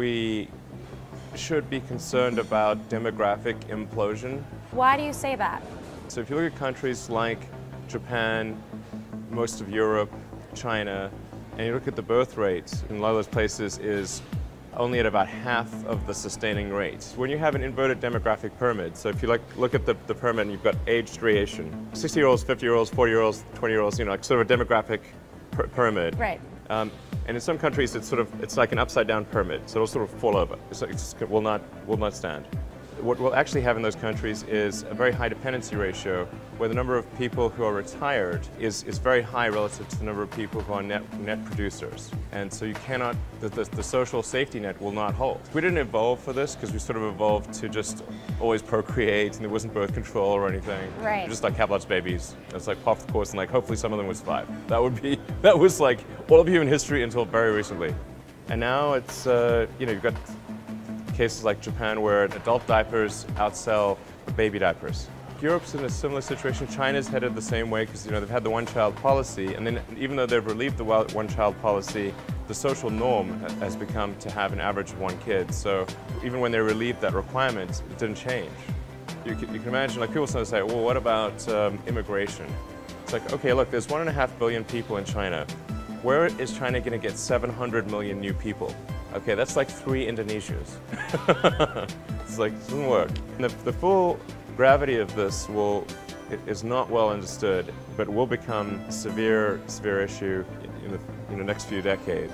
we should be concerned about demographic implosion. Why do you say that? So if you look at countries like Japan, most of Europe, China, and you look at the birth rates in a lot of those places is only at about half of the sustaining rate. When you have an inverted demographic pyramid, so if you look at the pyramid and you've got age gradation, 60-year-olds, 50-year-olds, 40-year-olds, 20-year-olds, you know, like sort of a demographic pyramid. Right. And in some countries, it's like an upside-down pyramid, so it'll sort of fall over. So it will not stand. What we'll actually have in those countries is a very high dependency ratio, where the number of people who are retired is very high relative to the number of people who are net producers. And so you cannot, the social safety net will not hold. We didn't evolve for this because we sort of evolved to just always procreate and there wasn't birth control or anything. Right. Just like have lots of babies. It's like off the course and like hopefully some of them would survive. That was like all of human history until very recently. And now it's, you know, you've got cases like Japan where adult diapers outsell baby diapers. Europe's in a similar situation. China's headed the same way because, you know, they've had the one-child policy, and then even though they've relieved the one-child policy, the social norm has become to have an average of one kid. So even when they relieved that requirement, it didn't change. You can imagine, like, people sometimes say, well, what about immigration? It's like, okay, look, there's 1.5 billion people in China. Where is China going to get 700 million new people? Okay, that's like 3 Indonesias. It's like, it doesn't work. And the full gravity of this is not well understood, but will become a severe issue in the next few decades.